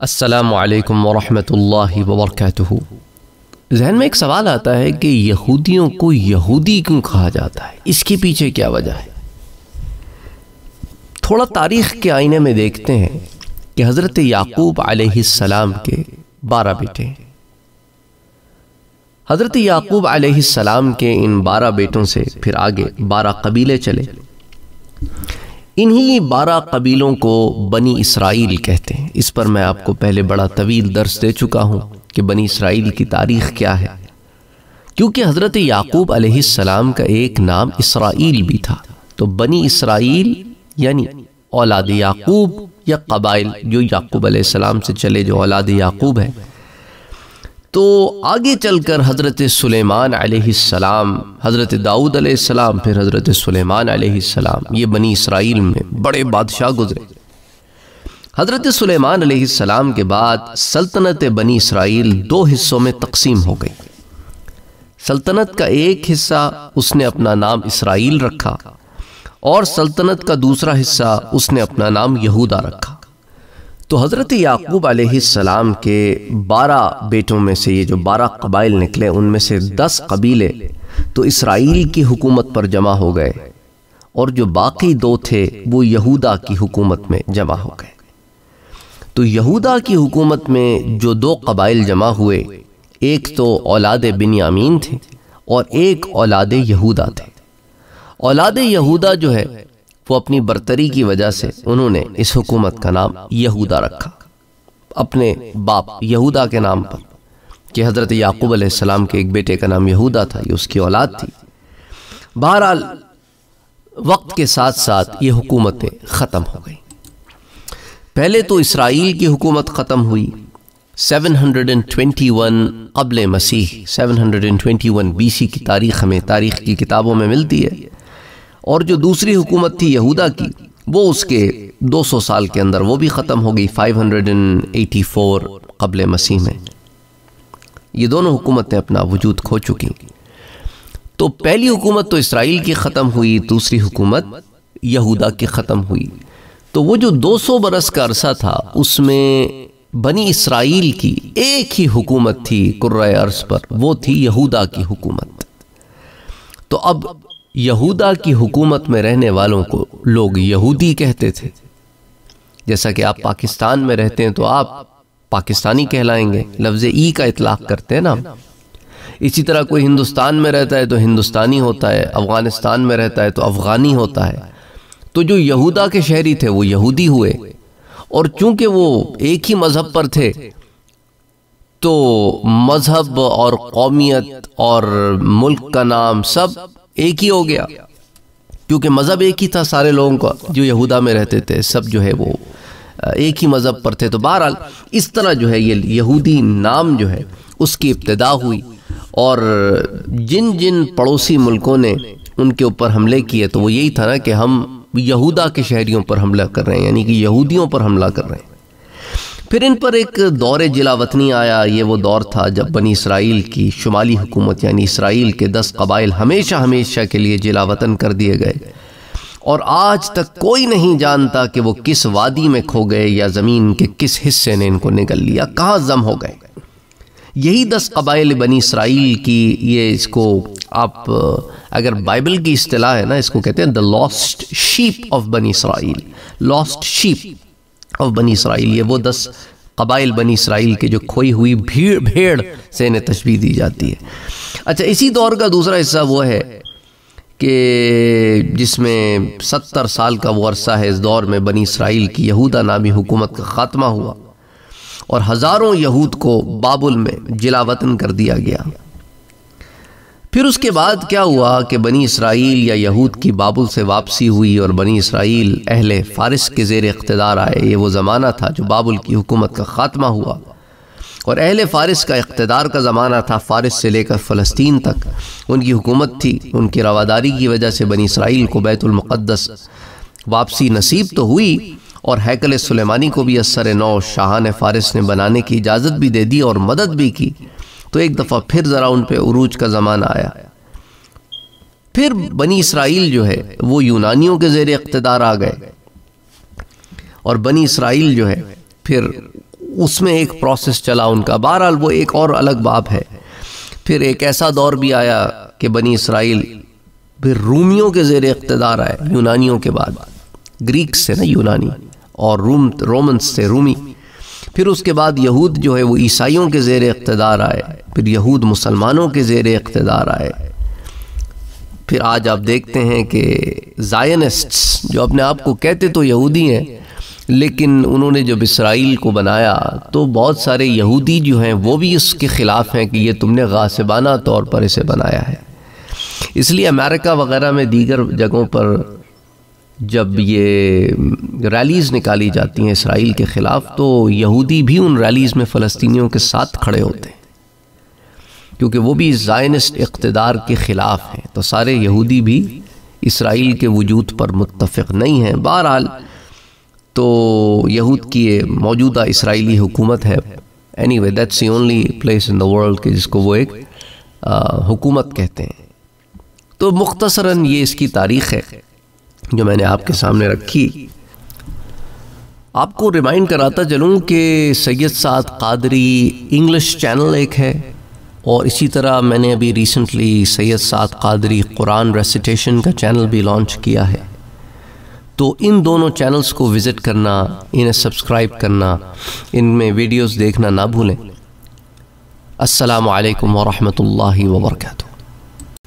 अस्सलामु अलैकुम वरहमतुल्लाहि वबरकातुहु। जहन में एक सवाल आता है कि यहूदियों को यहूदी क्यों कहा जाता है, इसके पीछे क्या वजह है। थोड़ा तारीख़ के आईने में देखते हैं कि हज़रत याकूब अलैहिस्सलाम के 12 बेटे हैं। हज़रत याकूब अलैहिस्सलाम के इन 12 बेटों से फिर आगे 12 कबीले चले। इन्हीं 12 कबीलों को बनी इसराइल कहते हैं। इस पर मैं आपको पहले बड़ा तवील दर्स दे चुका हूँ कि बनी इसराइल की तारीख़ क्या है, क्योंकि हज़रत याकूब अलैहिस्सलाम का एक नाम इसराइल भी था। तो बनी इसराइल यानी औलाद याकूब या कबाइल जो याकूब अलैहिस्सलाम से चले, जो औलाद याकूब है। तो आगे चलकर हज़रत सुलेमान अलैहिस्सलाम, हज़रत दाऊद अलैहिस्सलाम, फिर हज़रत सुलेमान अलैहिस्सलाम, ये बनी इसराइल में बड़े बादशाह गुजरे। हज़रत सुलेमान अलैहिस्सलाम के बाद सल्तनत बनी इसराइल 2 हिस्सों में तकसीम हो गई। सल्तनत का एक हिस्सा उसने अपना नाम इसराइल रखा और सल्तनत का दूसरा हिस्सा उसने अपना नाम यहूदा रखा। तो हज़रत याकूब अलैहिस्सलाम के 12 बेटों में से ये जो 12 कबाइल निकले, उनमें से 10 कबीले तो इसराइल की हुकूमत पर जमा हो गए और जो बाकी 2 थे वो यहूदा की हुकूमत में जमा हो गए। तो यहूदा की हुकूमत में जो 2 कबाइल जमा हुए, एक तो औलाद बिन्यामीन थे और एक औलाद यहूदा थे। औलाद यहूदा जो है वो अपनी बर्तरी की वजह से उन्होंने इस हुकूमत का नाम यहूदा रखा, अपने बाप यहूदा के नाम पर, कि हज़रत याकूब अलैहिस्सलाम के एक बेटे का नाम यहूदा था, ये उसकी औलाद थी। बहरहाल वक्त के साथ साथ ये हुकूमतें ख़त्म हो गई। पहले तो इसराइल की हुकूमत ख़त्म हुई 721 क़ब्ल मसीह, 721 BC की तारीख़ में, तारीख़ की किताबों में मिलती है। और जो दूसरी हुकूमत थी यहूदा की, वो उसके 200 साल के अंदर वो भी ख़त्म हो गई 584 क़ब्ल मसीह में। ये दोनों हुकूमतें अपना वजूद खो चुकी। तो पहली हुकूमत तो इसराइल की ख़त्म हुई, दूसरी हुकूमत यहूदा की ख़त्म हुई। तो वो जो 200 बरस का अरसा था उसमें बनी इसराइल की एक ही हुकूमत थी कुर्राए अर्ज़ पर, वो थी यहूदा की हुकूमत। तो अब यहूदा की हुकूमत में रहने वालों को लोग यहूदी कहते थे। जैसा कि आप पाकिस्तान में रहते हैं तो आप पाकिस्तानी कहलाएंगे, लफ्ज़ ई का इतलाक़ करते हैं ना। इसी तरह कोई हिंदुस्तान में रहता है तो हिंदुस्तानी होता है, अफ़गानिस्तान में रहता है तो अफ़गानी होता है। तो जो यहूदा के शहरी थे वो यहूदी हुए, और चूँकि वो एक ही मज़हब पर थे तो मज़हब और कौमियत और मुल्क का नाम सब एक ही हो गया, क्योंकि मज़हब एक ही था सारे लोगों का। जो यहूदा में रहते थे सब जो है वो एक ही मज़हब पर थे। तो बहरहाल इस तरह जो है ये यहूदी नाम जो है उसकी इब्तिदा हुई। और जिन जिन पड़ोसी मुल्कों ने उनके ऊपर हमले किए तो वो यही था ना कि हम यहूदा के शहरियों पर हमला कर रहे हैं, यानी कि यहूदियों पर हमला कर रहे हैं। फिर इन पर एक दौर जिला वतनी आया। ये वो दौर था जब बनी इसराइल की शुमाली हुकूमत यानी इसराइल के 10 कबाइल हमेशा हमेशा के लिए जिला वतन कर दिए गए, और आज तक कोई नहीं जानता कि वो किस वादी में खो गए या ज़मीन के किस हिस्से ने इनको निगल लिया, कहाँ ज़म हो गए। यही 10 कबाइल बनी इसराइल की, ये इसको आप अगर बाइबल की इस्तिलाह है ना, इसको कहते हैं द लॉस्ट शीप ऑफ बनी इसराइल, लॉस्ट शीप ऑफ बनी इसराइल। ये वो 10 कबाइल बनी इसराइल के जो खोई हुई भेड़ से इन्हें तशबीह दी जाती है। अच्छा, इसी दौर का दूसरा हिस्सा वो है कि जिसमें 70 साल का वो अरसा है। इस दौर में बनी इसराइल की यहूदा नामी हुकूमत का ख़ात्मा हुआ और हज़ारों यहूद को बाबुल में जिला वतन कर दिया गया। फिर उसके बाद क्या हुआ कि बनी इसराइल या यहूद की बाबुल से वापसी हुई और बनी इसराइल अहले फ़ारिस के ज़ेर इक़्तिदार आए। ये वो ज़माना था जो बाबुल की हुकूमत का ख़ात्मा हुआ और अहले फ़ारिस का इक़्तिदार का ज़माना था। फ़ारिस से लेकर फ़लस्तीन तक उनकी हुकूमत थी। उनकी रवादारी की वजह से बनी इसराइल को बैतुलमक़द्दस वापसी नसीब तो हुई और हैकल सुलेमानी को भी असर नौ शाहान फारिस ने बनाने की इजाज़त भी दे दी और मदद भी की। तो एक दफ़ा फिर ज़रा उन पे उरूज का ज़माना आया। फिर बनी इसराइल जो है वो यूनानियों के ज़ेरे इक़्तिदार आ गए और बनी इसराइल जो है फिर उसमें एक प्रोसेस चला उनका। बहरहाल वो एक और अलग बाब है। फिर एक ऐसा दौर भी आया कि बनी इसराइल फिर रूमियों के ज़ेरे इक़्तिदार आए यूनानियों के बाद, ग्रीक से ना यूनानी और रूम रोमन्स से रूमी। फिर उसके बाद यहूद जो है वो ईसाइयों के ज़ेरे इक़्तिदार आए, फिर यहूद मुसलमानों के ज़ेरे इक़्तिदार आए। फिर आज आप देखते हैं कि ज़ायनिस्ट्स जो अपने आप को कहते तो यहूदी हैं, लेकिन उन्होंने जब इसराइल को बनाया तो बहुत सारे यहूदी जो हैं वो भी इसके ख़िलाफ़ हैं कि ये तुमने गासिबाना तौर पर इसे बनाया है। इसलिए अमेरिका वग़ैरह में दीगर जगहों पर जब ये रैलीज़ निकाली जाती हैं इसराइल के ख़िलाफ़ तो यहूदी भी उन रैलीज़ में फ़लस्तीनियों के साथ खड़े होते हैं, क्योंकि वो भी ज़ायनिस्ट इक़्तिदार के ख़िलाफ़ हैं। तो सारे यहूदी भी इसराइल के वजूद पर मुत्तफ़िक़ नहीं हैं। बहरहाल तो यहूद की ये मौजूदा इसराइली हुकूमत है। Anyway that's the only place in the world के जिसको वो एक हुकूमत कहते हैं। तो मुख्तसरन ये इसकी तारीख़ है जो मैंने आपके सामने रखी। आपको रिमाइंड कराता चलूँ कि सैयद साद कादरी इंग्लिश चैनल एक है, और इसी तरह मैंने अभी रिसेंटली सैयद साद कादरी कुरान रेसिटेशन का चैनल भी लॉन्च किया है। तो इन दोनों चैनल्स को विज़िट करना, इन्हें सब्सक्राइब करना, इनमें वीडियोस देखना ना भूलें। अस्सलामु अलैकुम वरहमतुल्लाहि वबरकातुहू।